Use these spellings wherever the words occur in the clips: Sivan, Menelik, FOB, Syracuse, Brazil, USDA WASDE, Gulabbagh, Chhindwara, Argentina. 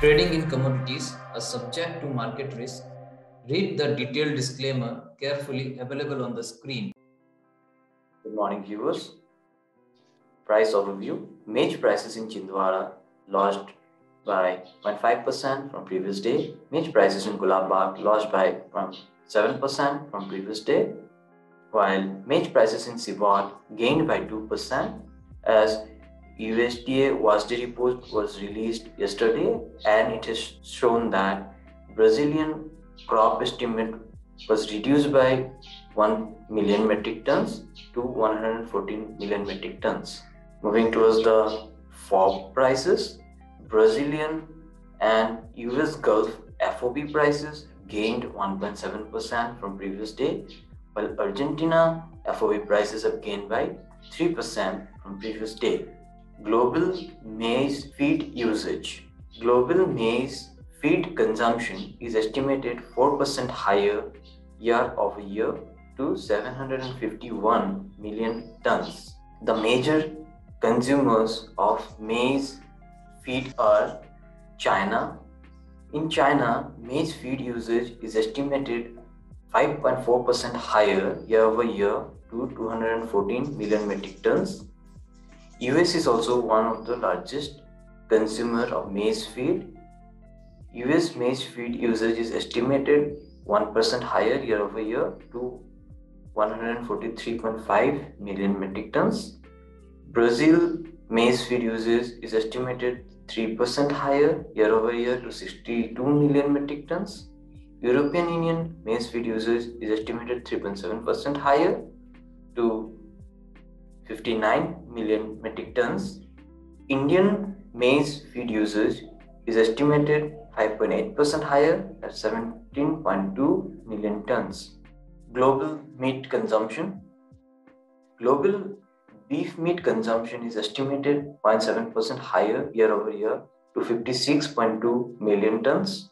Trading in commodities are subject to market risk. Read the detailed disclaimer carefully available on the screen. Good morning, viewers. Price overview. Maize prices in Chhindwara lodged by 0.5% from previous day. Maize prices in Gulabbagh lodged by 0.7% from previous day, while maize prices in Sivan gained by 2% as USDA WASDE report was released yesterday, and it has shown that Brazilian crop estimate was reduced by 1 million metric tons to 114 million metric tons. Moving towards the FOB prices, Brazilian and US Gulf FOB prices gained 1.7% from previous day, while Argentina FOB prices have gained by 3% from previous day. Global maize feed usage. Global maize feed consumption is estimated 4% higher year-over-year to 751 million tons. The major consumers of maize feed are China. In China, maize feed usage is estimated 5.4% higher year-over-year to 214 million metric tons. US is also one of the largest consumer of maize feed. US maize feed usage is estimated 1% higher year over year to 143.5 million metric tons. Brazil maize feed usage is estimated 3% higher year over year to 62 million metric tons. European Union maize feed usage is estimated 3.7% higher to 59 million metric tons. Indian maize feed usage is estimated 5.8% higher at 17.2 million tons. Global meat consumption. Global beef meat consumption is estimated 0.7% higher year over year to 56.2 million tons.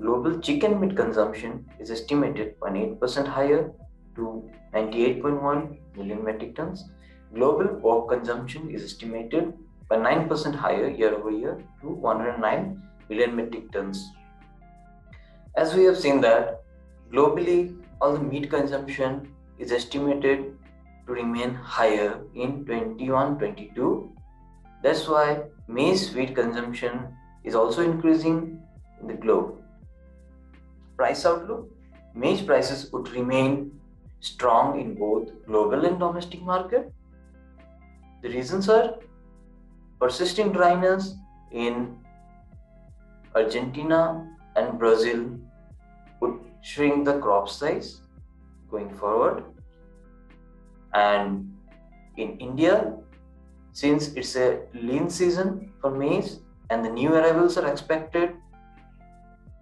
Global chicken meat consumption is estimated 0.8% higher to 98.1 million metric tons. Global pork consumption is estimated by 9% higher year over year to 109 million metric tons. As we have seen that globally all the meat consumption is estimated to remain higher in 2021-22. That's why maize feed consumption is also increasing in the globe. Price outlook. Maize prices would remain strong in both global and domestic market. The reasons are persisting dryness in Argentina and Brazil would shrink the crop size going forward, and in India, since it's a lean season for maize and the new arrivals are expected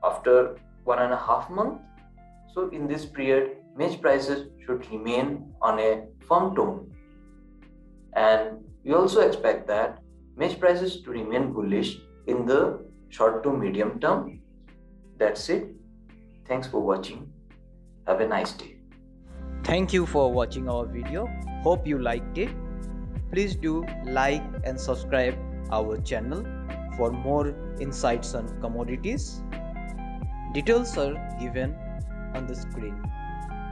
after 1.5 months, so in this period maize prices should remain on a firm tone, and we also expect that maize prices to remain bullish in the short to medium term. That's it. Thanks for watching. Have a nice day. Thank you for watching our video. Hope you liked it. Please do like and subscribe our channel for more insights on commodities. Details are given on the screen.